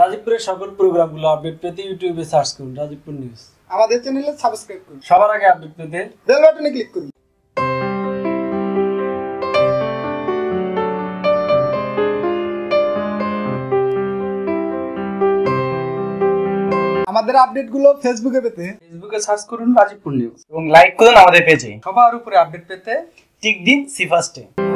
রাজীবপুরের সকল প্রোগ্রামগুলো আপডেট পেতে ইউটিউবে সার্চ করুন রাজীবপুর নিউজ। আমাদের চ্যানেলে সাবস্ক্রাইব করুন। সবার আগে আপডেট পেতে বেল বাটনে ক্লিক করুন। আমাদের আপডেটগুলো ফেসবুকে পেতে ফেসবুকে সার্চ করুন রাজীবপুর নিউজ এবং লাইক করুন আমাদের পেজে। সবার উপরে আপডেট পেতে টিক দিন সিফাস্টে।